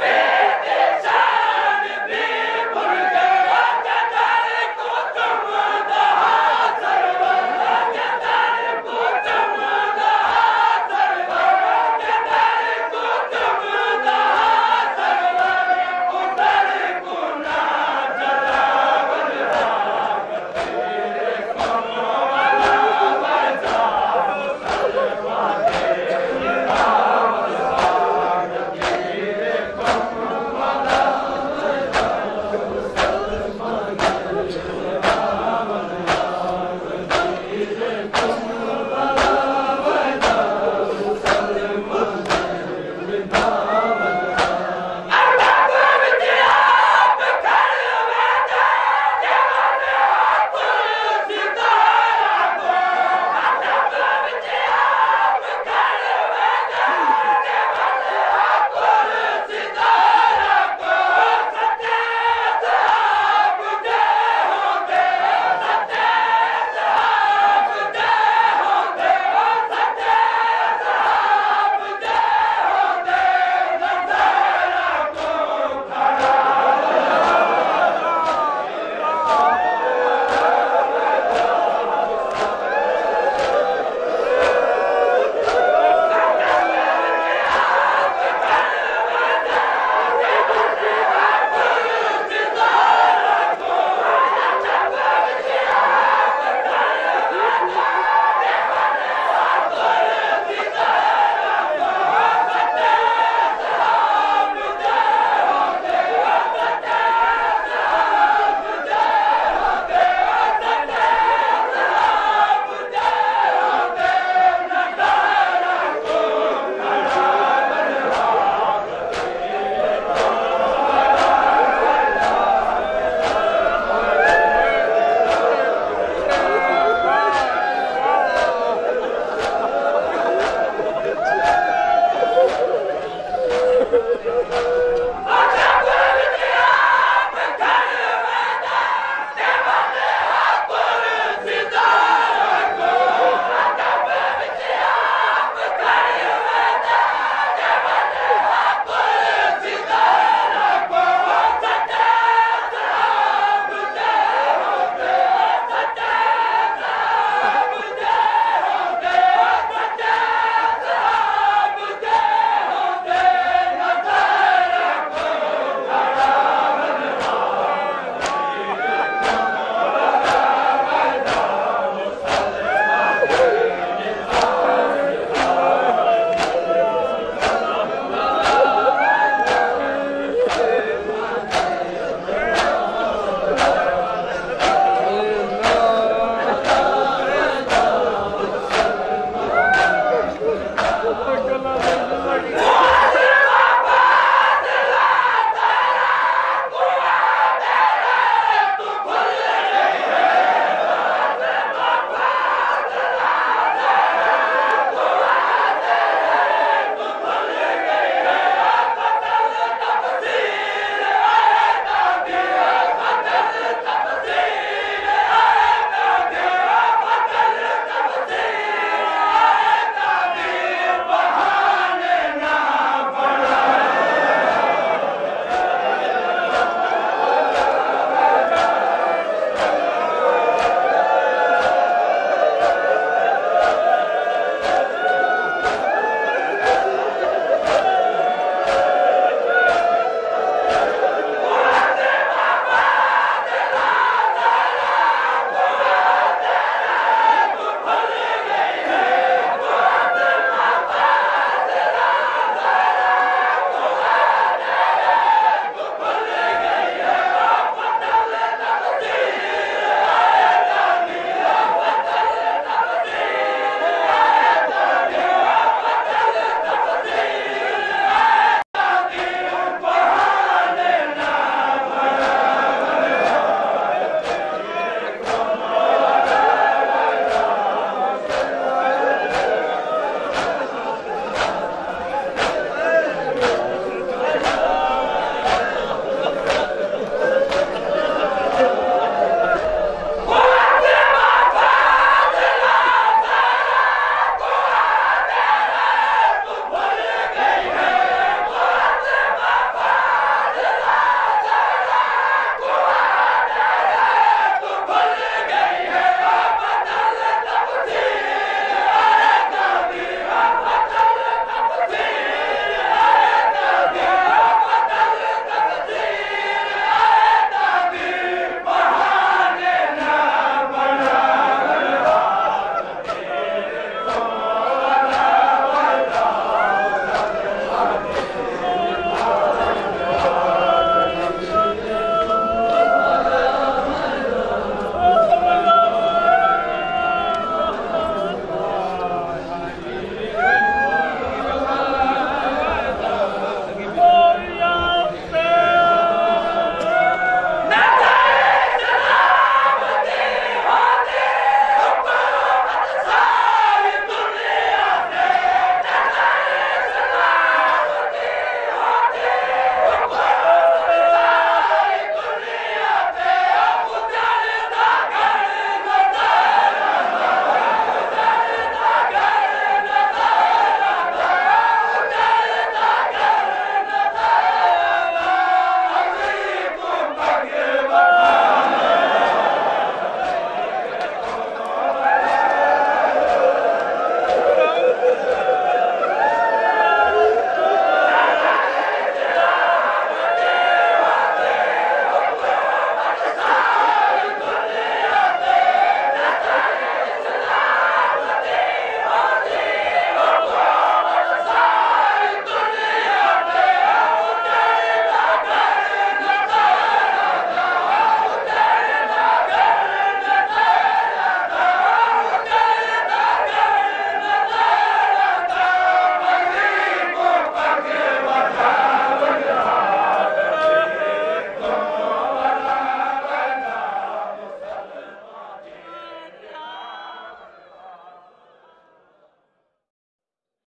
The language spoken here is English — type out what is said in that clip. Hey!